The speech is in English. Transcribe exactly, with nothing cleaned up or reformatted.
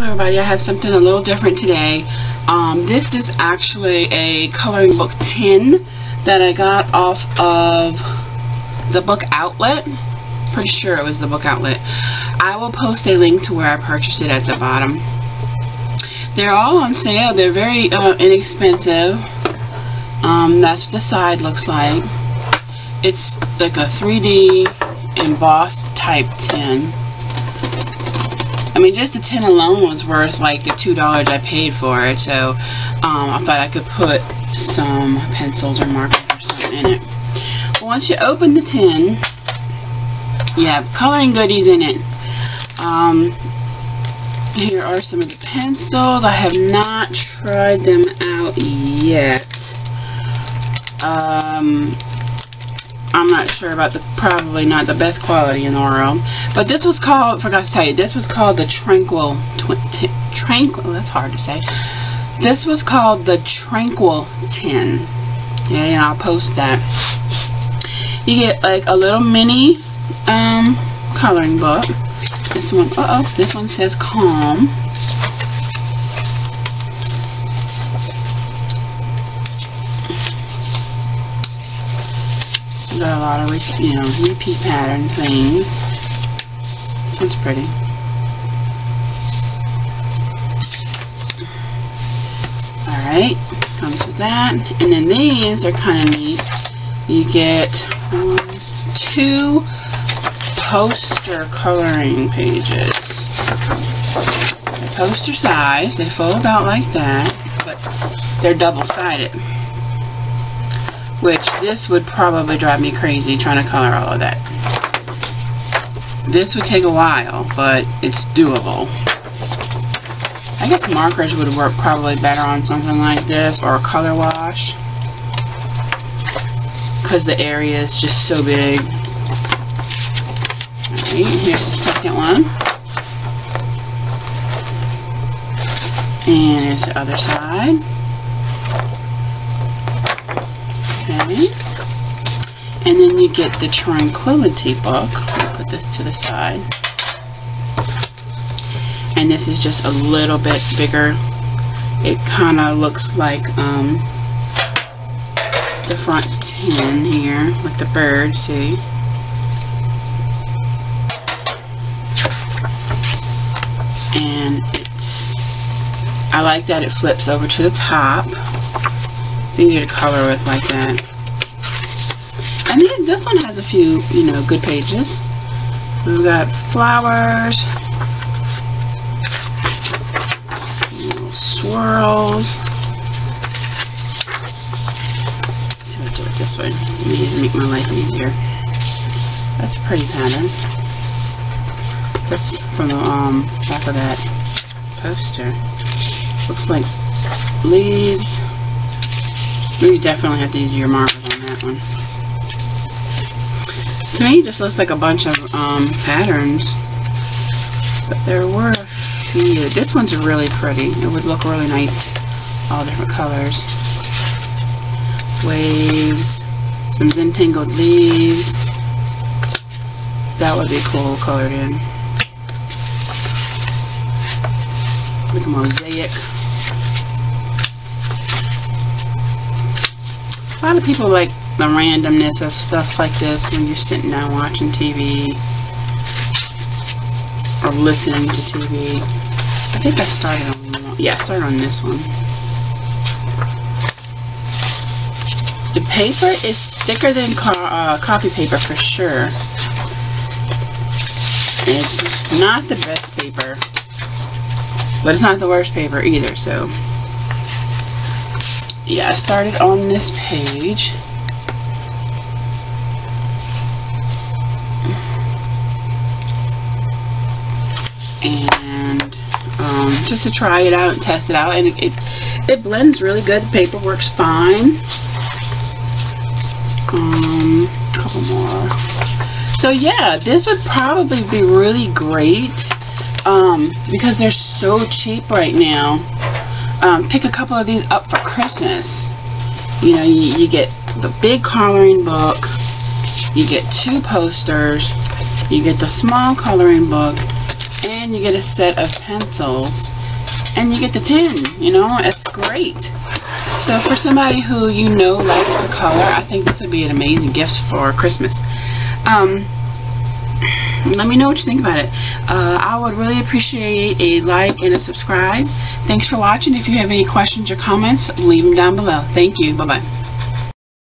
Hello everybody, I have something a little different today. Um, this is actually a coloring book tin that I got off of the book outlet. Pretty sure it was the book outlet. I will post a link to where I purchased it at the bottom. They're all on sale. They're very uh, inexpensive. Um, that's what the side looks like. It's like a three D embossed type tin. I mean, just the tin alone was worth like the two dollars I paid for it, so um, I thought I could put some pencils or markers or something in it. Well, once you open the tin, you have coloring goodies in it. Um, here are some of the pencils. I have not tried them out yet. Um, I'm not sure about the, probably not the best quality in the world. But this was called, forgot to tell you, this was called the Tranquil, Tranquil, that's hard to say. This was called the Tranquil tin. Yeah, and I'll post that. You get like a little mini um, coloring book. This one, uh-oh, this one says Calm. Got a lot of you know repeat pattern things. This one's pretty. All right, comes with that, and then these are kind of neat. You get one, two poster coloring pages. They're poster size. They fold out like that, but they're double-sided. Which this would probably drive me crazy trying to color all of that. This would take a while, but it's doable. I guess markers would work probably better on something like this, or a color wash, because the area is just so big. Alright, here's the second one. And here's the other side. And then you get the Tranquility book. I'll put this to the side. And this is just a little bit bigger. It kind of looks like um, the front tin here with the bird, see? And it's, I like that it flips over to the top. It's easier to color with like that. And then this one has a few, you know, good pages. We've got flowers, little swirls. Let's see what I do with this one. I need to make my life easier. That's a pretty pattern. That's from the um, back of that poster. Looks like leaves. You definitely have to use your markers on that one. To me, it just looks like a bunch of um, patterns, but there were a few. This one's really pretty. It would look really nice, all different colors. Waves, some entangled leaves. That would be cool colored in. Like a mosaic. A lot of people like the randomness of stuff like this when you're sitting down watching T V or listening to T V. I think I started on yeah, I started on this one. The paper is thicker than co uh, copy paper for sure. And it's not the best paper, but it's not the worst paper either. So. Yeah, I started on this page. And um, just to try it out and test it out. And it, it, it blends really good. The paper works fine. Um, a couple more. So yeah, this would probably be really great um, because they're so cheap right now. Um, pick a couple of these up for Christmas. You know, you, you get the big coloring book, you get two posters, you get the small coloring book, and you get a set of pencils, and you get the tin. You know, it's great. So for somebody who, you know, likes the color, I think this would be an amazing gift for Christmas. Um, let me know what you think about it. Uh, I would really appreciate a like and a subscribe. Thanks for watching. If you have any questions or comments, leave them down below. Thank you. Bye-bye.